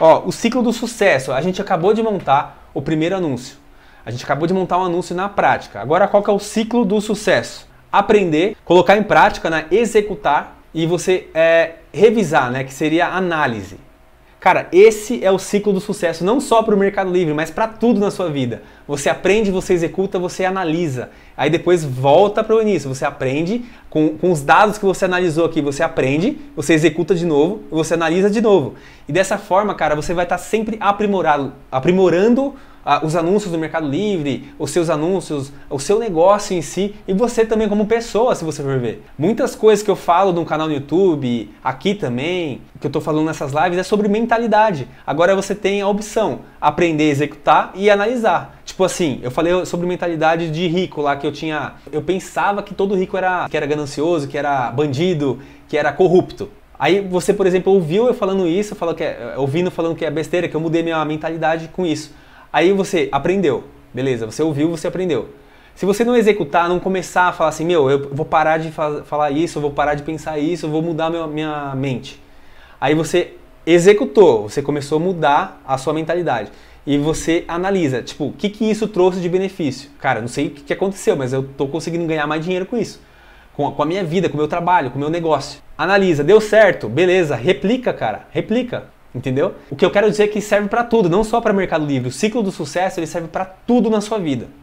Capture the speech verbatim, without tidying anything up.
Ó, o ciclo do sucesso. A gente acabou de montar o primeiro anúncio. A gente acabou de montar um anúncio na prática. Agora, qual que é o ciclo do sucesso? Aprender, colocar em prática, né? Executar e você é, revisar, né? Que seria a análise. Cara, esse é o ciclo do sucesso, não só para o Mercado Livre, mas para tudo na sua vida. Você aprende, você executa, você analisa. Aí depois volta para o início, você aprende com, com os dados que você analisou aqui, você aprende, você executa de novo, você analisa de novo. E dessa forma, cara, você vai estar sempre aprimorado, aprimorando ah, os anúncios do Mercado Livre, os seus anúncios, o seu negócio em si e você também como pessoa, se você for ver. Muitas coisas que eu falo no canal no YouTube, aqui também, que eu estou falando nessas lives, é sobre mentalidade. Mentalidade. Agora você tem a opção aprender, executar e analisar. Tipo assim, eu falei sobre mentalidade de rico lá que eu tinha. Eu pensava que todo rico era, que era ganancioso, que era bandido, que era corrupto. Aí você, por exemplo, ouviu eu falando isso, falou que é, ouvindo falando que é besteira, que eu mudei minha mentalidade com isso. Aí você aprendeu, beleza? Você ouviu, você aprendeu. Se você não executar, não começar a falar assim, meu, eu vou parar de falar isso, eu vou parar de pensar isso, eu vou mudar minha, minha mente. Aí você executou, você começou a mudar a sua mentalidade e você analisa, tipo, o que que isso trouxe de benefício? Cara, não sei o que aconteceu, mas eu tô conseguindo ganhar mais dinheiro com isso, com a, com a minha vida, com o meu trabalho, com o meu negócio. Analisa, deu certo, beleza, replica, cara, replica, entendeu? O que eu quero dizer é que serve para tudo, não só para Mercado Livre. O ciclo do sucesso ele serve para tudo na sua vida.